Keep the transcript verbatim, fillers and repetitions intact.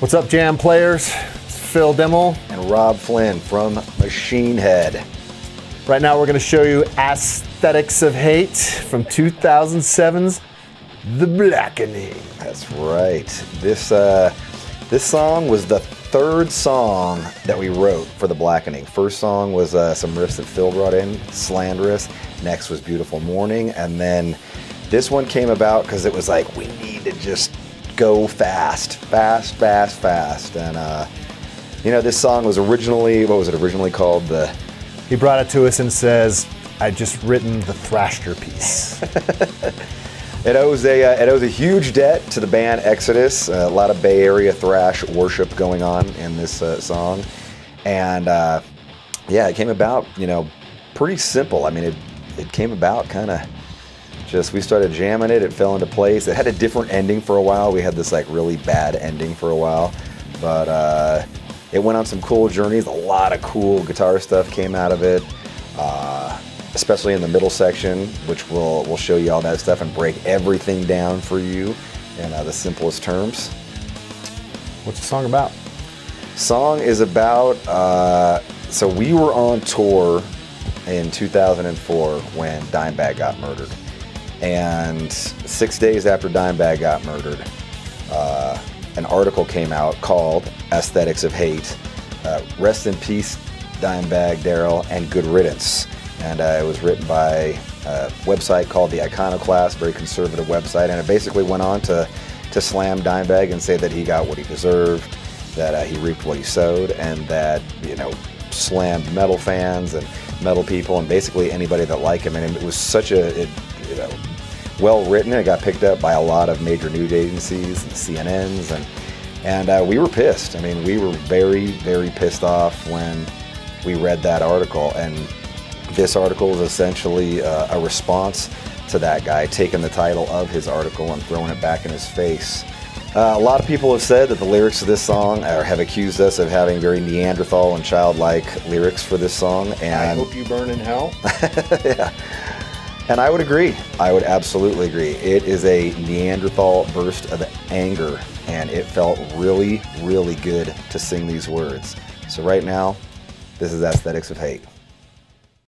What's up, Jam Players? It's Phil Demmel and Rob Flynn from Machine Head. Right now we're going to show you Aesthetics of Hate from two thousand seven's The Blackening. That's right. This, uh, this song was the third song that we wrote for The Blackening. First song was uh, some riffs that Phil brought in, Slanderous. Next was Beautiful Morning. And then this one came about because it was like, we need to just go fast, fast, fast, fast. And, uh, you know, this song was originally, what was it originally called? The He brought it to us and says, I'd just written the Thrasher piece. it, owes a, uh, it owes a huge debt to the band Exodus. Uh, a lot of Bay Area thrash worship going on in this uh, song. And, uh, yeah, it came about, you know, pretty simple. I mean, it, it came about kind of just, we started jamming it, it fell into place. It had a different ending for a while. We had this like really bad ending for a while. But uh, it went on some cool journeys. A lot of cool guitar stuff came out of it, uh, especially in the middle section, which we'll, we'll show you all that stuff and break everything down for you in uh, the simplest terms. What's the song about? Song is about, uh, so we were on tour in two thousand four when Dimebag got murdered. And six days after Dimebag got murdered, uh, an article came out called Aesthetics of Hate. Uh, Rest in Peace, Dimebag Darrell, and Good Riddance. And uh, it was written by a website called The Iconoclast, very conservative website, and it basically went on to, to slam Dimebag and say that he got what he deserved, that uh, he reaped what he sowed, and that, you know, slammed metal fans and metal people and basically anybody that liked him. And it was such a... It, You know, well written. It got picked up by a lot of major news agencies and C N N's, and and uh, we were pissed. I mean, we were very, very pissed off when we read that article. And this article is essentially uh, a response to that guy taking the title of his article and throwing it back in his face. Uh, a lot of people have said that the lyrics to this song are, have accused us of having very Neanderthal and childlike lyrics for this song. And I hope you burn in hell. Yeah. And I would agree. I would absolutely agree. It is a Neanderthal burst of anger, and it felt really, really good to sing these words. So right now, this is Aesthetics of Hate.